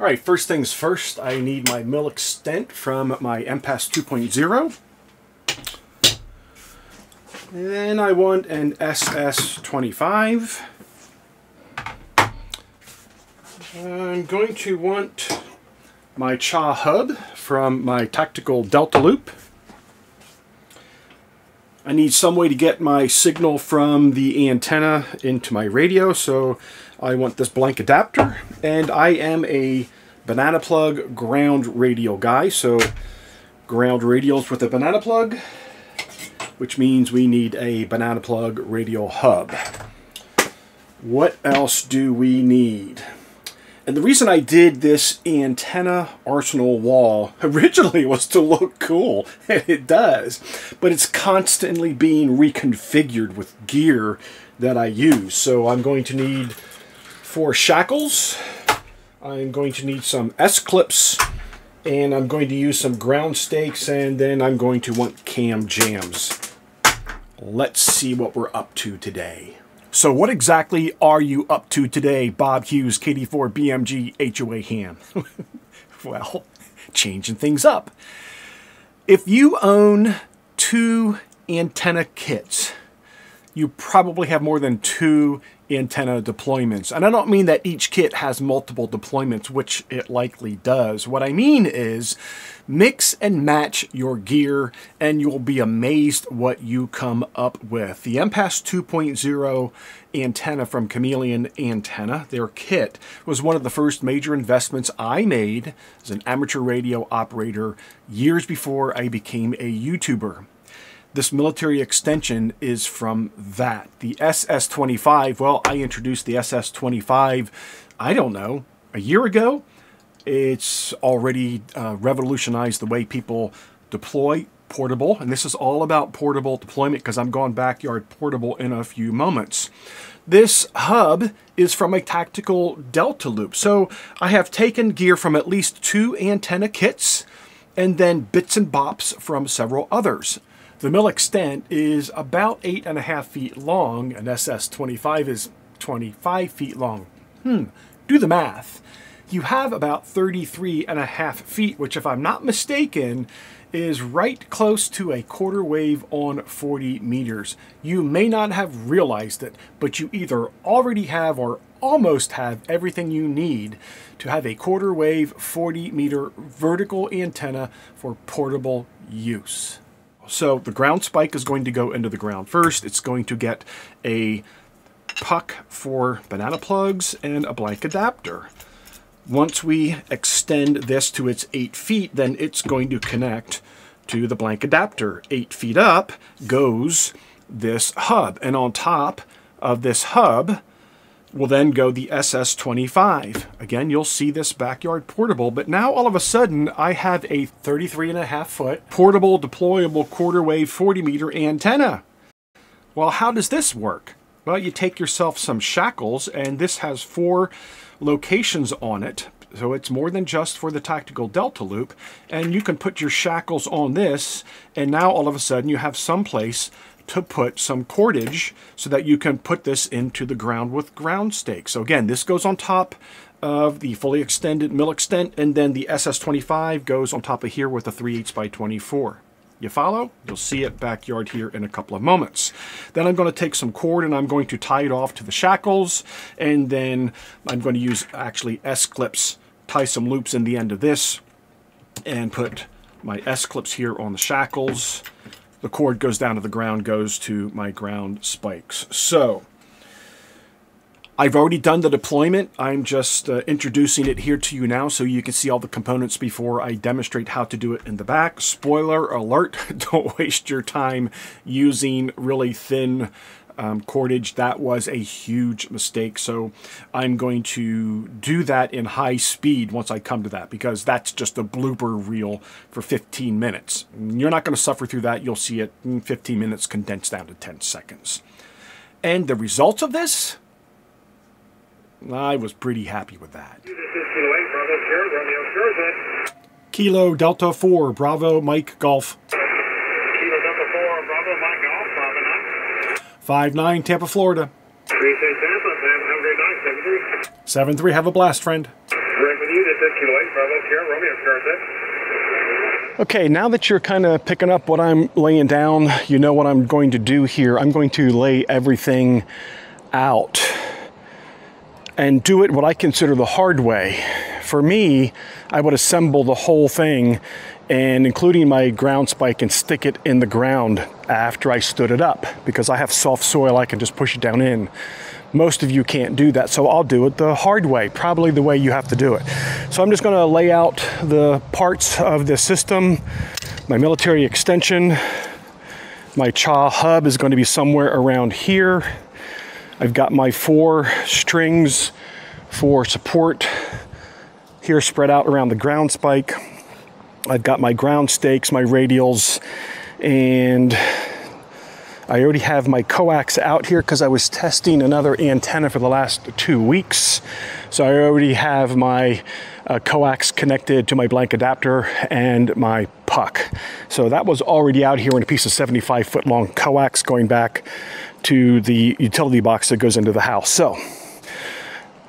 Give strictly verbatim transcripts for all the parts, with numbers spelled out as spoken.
All right, first things first, I need my mil extent from my M P A S two point oh. Then I want an S S twenty-five. I'm going to want my C H A Hub from my tactical delta loop. I need some way to get my signal from the antenna into my radio, so I want this blank adapter, and I am a banana plug ground radial guy, so ground radials with a banana plug, which means we need a banana plug radial hub. What else do we need? And the reason I did this antenna arsenal wall originally was to look cool, and it does, but it's constantly being reconfigured with gear that I use, so I'm going to need four shackles, I'm going to need some S-clips, and I'm going to use some ground stakes, and then I'm going to want CamJams. Let's see what we're up to today. So what exactly are you up to today, Bob Hughes, K D four B M G, H O A Ham? Well, changing things up. If you own two antenna kits, you probably have more than two antenna deployments. And I don't mean that each kit has multiple deployments, which it likely does. What I mean is mix and match your gear and you'll be amazed what you come up with. The M P A S two point oh antenna from Chameleon Antenna, their kit, was one of the first major investments I made as an amateur radio operator years before I became a YouTuber. This military extension is from that. The S S twenty-five, well, I introduced the S S twenty-five, I don't know, a year ago. It's already uh, revolutionized the way people deploy portable. And this is all about portable deployment because I'm going backyard portable in a few moments. This hub is from a tactical delta loop. So I have taken gear from at least two antenna kits and then bits and bops from several others. The mil extent is about eight and a half feet long, and S S twenty-five is twenty-five feet long. Hmm, do the math. You have about thirty-three and a half feet, which if I'm not mistaken, is right close to a quarter wave on forty meters. You may not have realized it, but you either already have or almost have everything you need to have a quarter wave forty meter vertical antenna for portable use. So the ground spike is going to go into the ground first. It's going to get a puck for banana plugs and a blank adapter. Once we extend this to its eight feet, then it's going to connect to the blank adapter. Eight feet up goes this hub. And on top of this hub will then go the S S twenty-five. Again, you'll see this backyard portable, but now all of a sudden I have a thirty-three and a half foot portable deployable quarter wave forty meter antenna. Well, how does this work? Well, you take yourself some shackles and this has four locations on it. So it's more than just for the tactical delta loop, and you can put your shackles on this. And now all of a sudden you have someplace to put some cordage so that you can put this into the ground with ground stakes. So again, this goes on top of the fully extended mil extent, and then the S S twenty-five goes on top of here with a three eighths by twenty-four. You follow? You'll see it backyard here in a couple of moments. Then I'm going to take some cord and I'm going to tie it off to the shackles, and then I'm going to use actually S-clips, tie some loops in the end of this, and put my S-clips here on the shackles. The cord goes down to the ground, goes to my ground spikes. So I've already done the deployment. I'm just uh, introducing it here to you now so you can see all the components before I demonstrate how to do it in the back. Spoiler alert, don't waste your time using really thin um, cordage. That was a huge mistake. So I'm going to do that in high speed once I come to that, because that's just a blooper reel for fifteen minutes. You're not going to suffer through that. You'll see it in fifteen minutes condensed down to ten seconds. And the results of this? I was pretty happy with that. Kilo Delta four, Bravo, Mike, Golf. Kilo Delta four, Bravo, Mike, Golf, Bravo, five nine, Tampa, Florida. three three, Tampa, seven three, have a blast, friend. Right with you, ten, Kilo eight, Bravo, Sierra Romeo, Sierra. Okay, now that you're kind of picking up what I'm laying down, you know what I'm going to do here. I'm going to lay everything out and do it what I consider the hard way. For me, I would assemble the whole thing, and including my ground spike, and stick it in the ground after I stood it up, because I have soft soil, I can just push it down in. Most of you can't do that, so I'll do it the hard way, probably the way you have to do it. So I'm just gonna lay out the parts of the system. My military extension, my C H A hub is gonna be somewhere around here. I've got my four strings for support here spread out around the ground spike. I've got my ground stakes, my radials, and I already have my coax out here because I was testing another antenna for the last two weeks. So I already have my uh, coax connected to my blank adapter and my puck. So that was already out here in a piece of seventy-five foot long coax going back to the utility box that goes into the house. So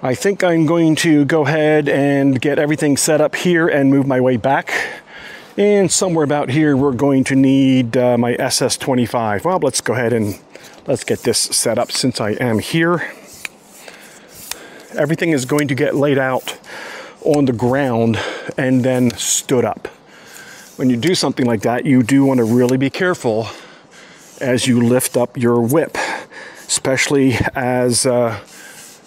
I think I'm going to go ahead and get everything set up here and move my way back. And somewhere about here, we're going to need uh, my S S twenty-five. Well, let's go ahead and let's get this set up since I am here. Everything is going to get laid out on the ground and then stood up. When you do something like that, you do want to really be careful as you lift up your whip, especially as uh,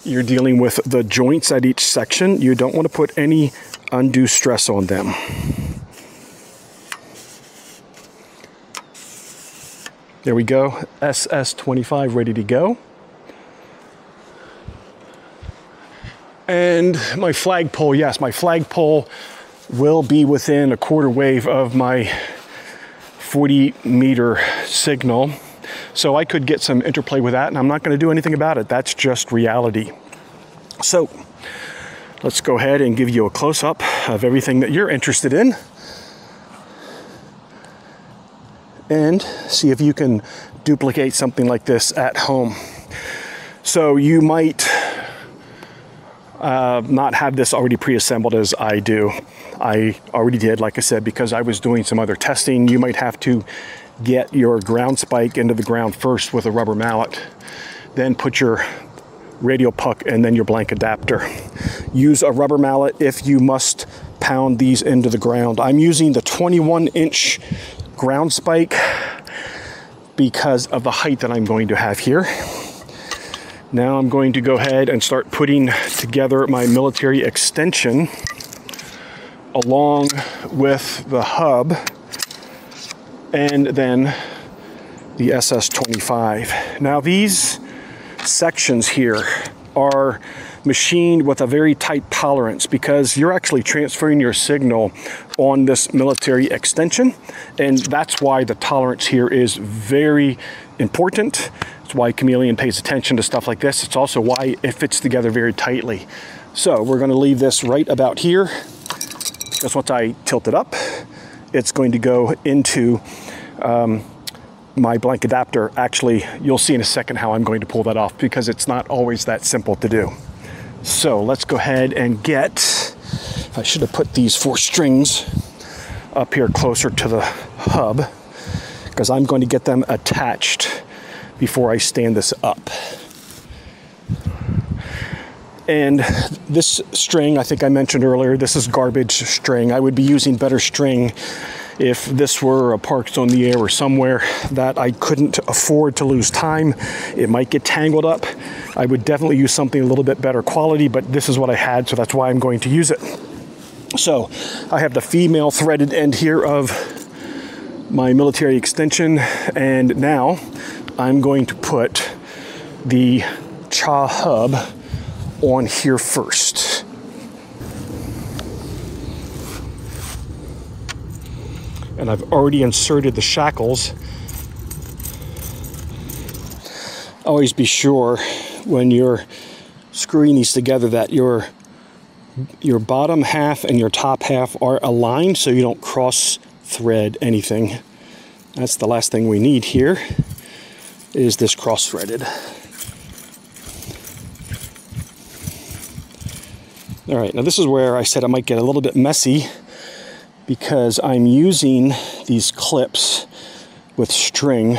you're dealing with the joints at each section. You don't want to put any undue stress on them. There we go, S S twenty-five ready to go. And my flagpole, yes, my flagpole will be within a quarter wave of my forty meter signal. So I could get some interplay with that, and I'm not gonna do anything about it. That's just reality. So let's go ahead and give you a close-up of everything that you're interested in, and see if you can duplicate something like this at home. So you might uh, not have this already pre-assembled as I do. I already did, like I said, because I was doing some other testing. You might have to get your ground spike into the ground first with a rubber mallet, then put your radio puck and then your blank adapter. Use a rubber mallet if you must pound these into the ground. I'm using the twenty-one inch ground spike because of the height that I'm going to have here. Now I'm going to go ahead and start putting together my military extension along with the hub and then the S S twenty-five. Now these sections here are machined with a very tight tolerance because you're actually transferring your signal on this military extension, and that's why the tolerance here is very important. It's why Chameleon pays attention to stuff like this. It's also why it fits together very tightly. So we're going to leave this right about here, because once I tilt it up, it's going to go into um, my blank adapter. Actually, you'll see in a second how I'm going to pull that off, because it's not always that simple to do. So let's go ahead and get, I should have put these four strings up here closer to the hub, because I'm going to get them attached before I stand this up. And this string, I think I mentioned earlier, this is garbage string. I would be using better string if this were parked on the air or somewhere that I couldn't afford to lose time. It might get tangled up. I would definitely use something a little bit better quality, but this is what I had, so that's why I'm going to use it. So I have the female threaded end here of my military extension, and now I'm going to put the C H A hub on here first. And I've already inserted the shackles. Always be sure when you're screwing these together that your your bottom half and your top half are aligned so you don't cross thread anything. That's the last thing we need here, is this cross threaded. All right, now this is where I said I might get a little bit messy because I'm using these clips with string.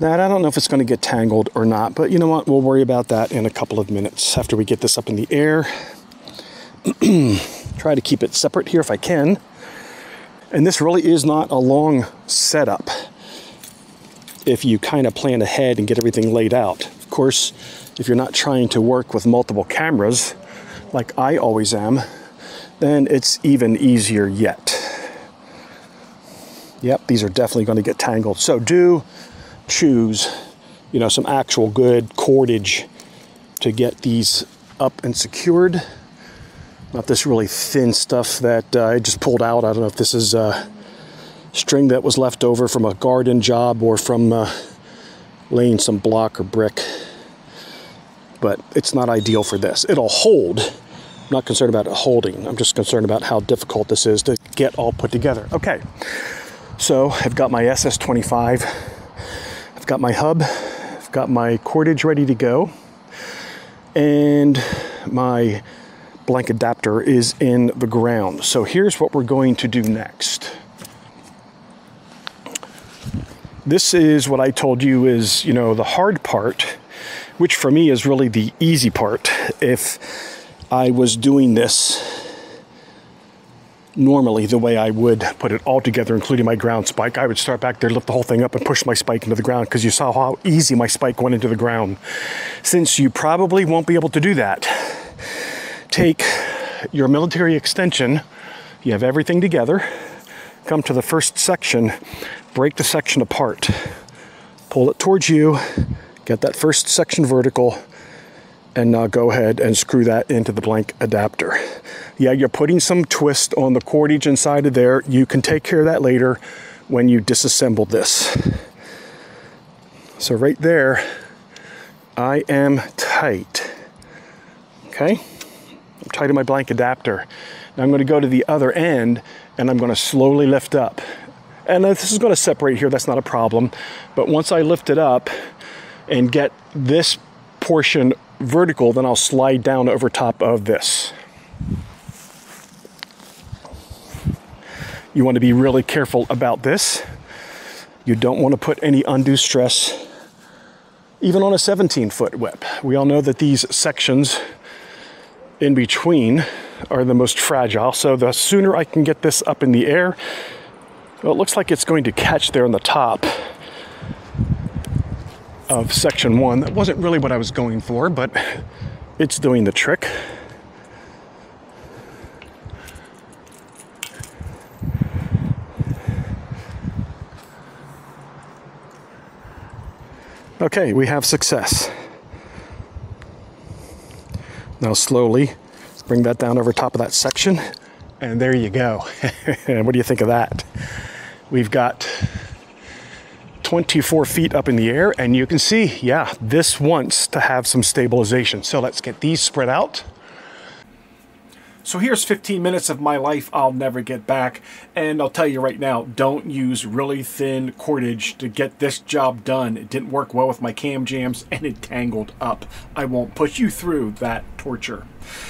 Now, I don't know if it's gonna get tangled or not, but you know what, we'll worry about that in a couple of minutes after we get this up in the air. Try to keep it separate here if I can. And this really is not a long setup if you kind of plan ahead and get everything laid out. Of course, if you're not trying to work with multiple cameras, like I always am, then it's even easier yet. Yep, these are definitely going to get tangled. So do choose, you know, some actual good cordage to get these up and secured. Not this really thin stuff that uh, I just pulled out. I don't know if this is uh, string that was left over from a garden job or from uh, laying some block or brick. But it's not ideal for this. It'll hold. I'm not concerned about it holding. I'm just concerned about how difficult this is to get all put together. Okay, so I've got my S S twenty-five. I've got my hub. I've got my cordage ready to go. And my blank adapter is in the ground. So here's what we're going to do next. This is what I told you is, you know, the hard part, which for me is really the easy part. If I was doing this normally the way I would put it all together, including my ground spike, I would start back there, lift the whole thing up and push my spike into the ground, because you saw how easy my spike went into the ground. Since you probably won't be able to do that, take your military extension, you have everything together, come to the first section, break the section apart, pull it towards you, get that first section vertical, and now go ahead and screw that into the blank adapter. Yeah, you're putting some twist on the cordage inside of there. You can take care of that later when you disassemble this. So right there, I am tight. Okay, I'm tight on my blank adapter. Now I'm going to go to the other end and I'm going to slowly lift up. And this is going to separate here, that's not a problem. But once I lift it up and get this portion vertical, then I'll slide down over top of this. You want to be really careful about this. You don't want to put any undue stress, even on a seventeen foot whip. We all know that these sections in between are the most fragile. So the sooner I can get this up in the air, well, it looks like it's going to catch there on the top of section one. That wasn't really what I was going for, but it's doing the trick. Okay, we have success. Now slowly bring that down over top of that section, and there you go. What do you think of that? We've got twenty-four feet up in the air, and you can see, yeah, this wants to have some stabilization. So let's get these spread out. So here's fifteen minutes of my life I'll never get back, and I'll tell you right now, don't use really thin cordage to get this job done. It didn't work well with my cam jams, and it tangled up. I won't put you through that torture.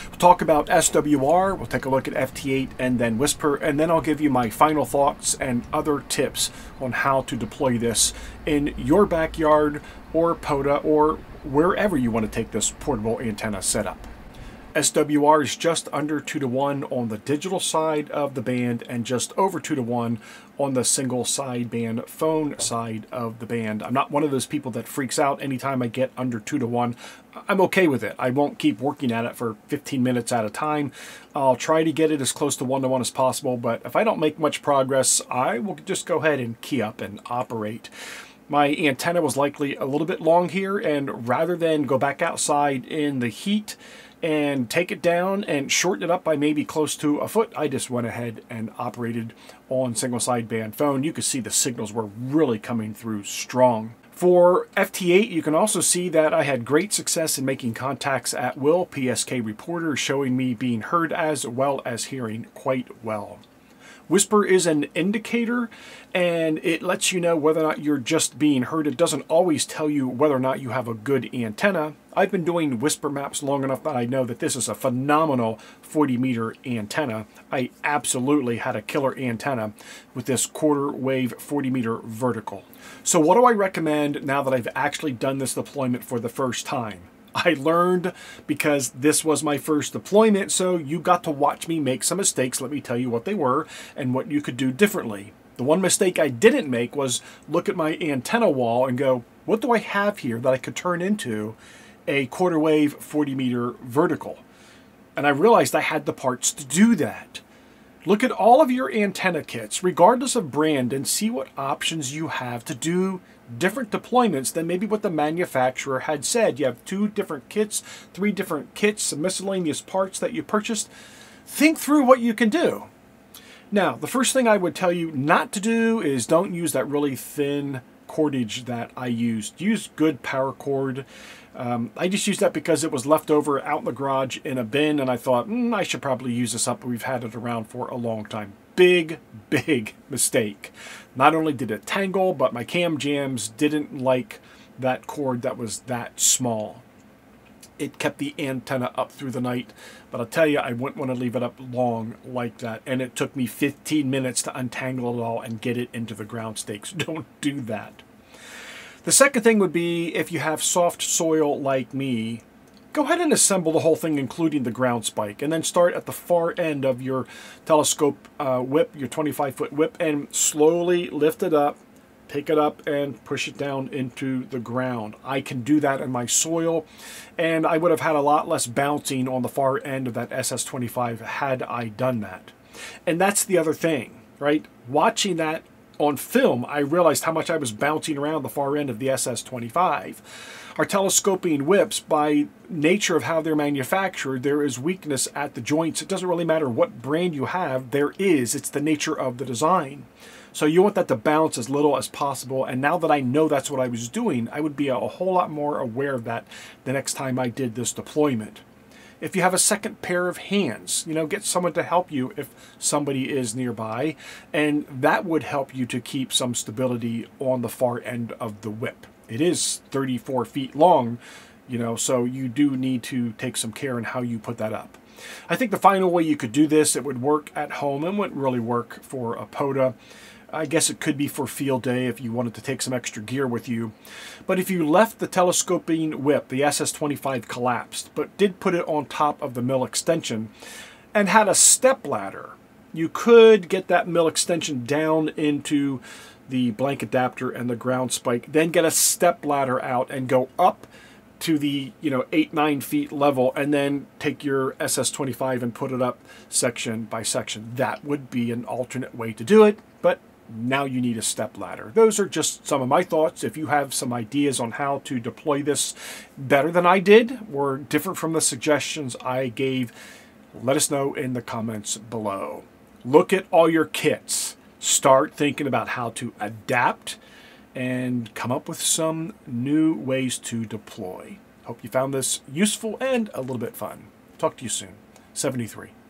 We'll talk about S W R, we'll take a look at F T eight and then Whisper, and then I'll give you my final thoughts and other tips on how to deploy this in your backyard or POTA or wherever you want to take this portable antenna setup. S W R is just under two to one on the digital side of the band and just over two to one on the single sideband phone side of the band. I'm not one of those people that freaks out anytime I get under two to one. I'm okay with it. I won't keep working at it for fifteen minutes at a time. I'll try to get it as close to one to one as possible, but if I don't make much progress, I will just go ahead and key up and operate. My antenna was likely a little bit long here, and rather than go back outside in the heat and take it down and shorten it up by maybe close to a foot, I just went ahead and operated on single sideband phone. You could see the signals were really coming through strong. For F T eight, you can also see that I had great success in making contacts at will. P S K reporter showing me being heard as well as hearing quite well. Whisper is an indicator, and it lets you know whether or not you're just being heard. It doesn't always tell you whether or not you have a good antenna. I've been doing whisper maps long enough that I know that this is a phenomenal forty meter antenna. I absolutely had a killer antenna with this quarter wave forty meter vertical. So what do I recommend now that I've actually done this deployment for the first time? I learned because this was my first deployment, so you got to watch me make some mistakes. Let me tell you what they were and what you could do differently. The one mistake I didn't make was look at my antenna wall and go, what do I have here that I could turn into a quarter wave forty meter vertical? And I realized I had the parts to do that. Look at all of your antenna kits, regardless of brand, and see what options you have to do different deployments than maybe what the manufacturer had said. You have two different kits, three different kits, some miscellaneous parts that you purchased. Think through what you can do. Now, the first thing I would tell you not to do is don't use that really thin cordage that I used. Use good power cord. Um, I just used that because it was left over out in the garage in a bin, and I thought, mm, I should probably use this up. We've had it around for a long time. Big, big mistake. Not only did it tangle, but my CamJams didn't like that cord that was that small. It kept the antenna up through the night, but I'll tell you, I wouldn't want to leave it up long like that. And it took me fifteen minutes to untangle it all and get it into the ground stakes. Don't do that. The second thing would be, if you have soft soil like me, go ahead and assemble the whole thing, including the ground spike, and then start at the far end of your telescope uh, whip, your twenty-five foot whip, and slowly lift it up, pick it up, and push it down into the ground. I can do that in my soil, and I would have had a lot less bouncing on the far end of that S S twenty-five had I done that. And that's the other thing, right? Watching that on film, I realized how much I was bouncing around the far end of the S S twenty-five. Our telescoping whips, by nature of how they're manufactured, there is weakness at the joints. It doesn't really matter what brand you have, there is. It's the nature of the design. So you want that to bounce as little as possible. And now that I know that's what I was doing, I would be a whole lot more aware of that the next time I did this deployment. If you have a second pair of hands, you know, get someone to help you if somebody is nearby, and that would help you to keep some stability on the far end of the whip. It is thirty-four feet long, you know, so you do need to take some care in how you put that up. I think the final way you could do this, it would work at home and wouldn't really work for a POTA. I guess it could be for field day if you wanted to take some extra gear with you. But if you left the telescoping whip, the S S twenty-five collapsed, but did put it on top of the mill extension and had a step ladder, you could get that mill extension down into the blank adapter and the ground spike, then get a step ladder out and go up to the, you know, eight, nine feet level, and then take your S S twenty-five and put it up section by section. That would be an alternate way to do it, but now you need a step ladder. Those are just some of my thoughts. If you have some ideas on how to deploy this better than I did or different from the suggestions I gave, let us know in the comments below. Look at all your kits. Start thinking about how to adapt and come up with some new ways to deploy. Hope you found this useful and a little bit fun. Talk to you soon. seventy-three.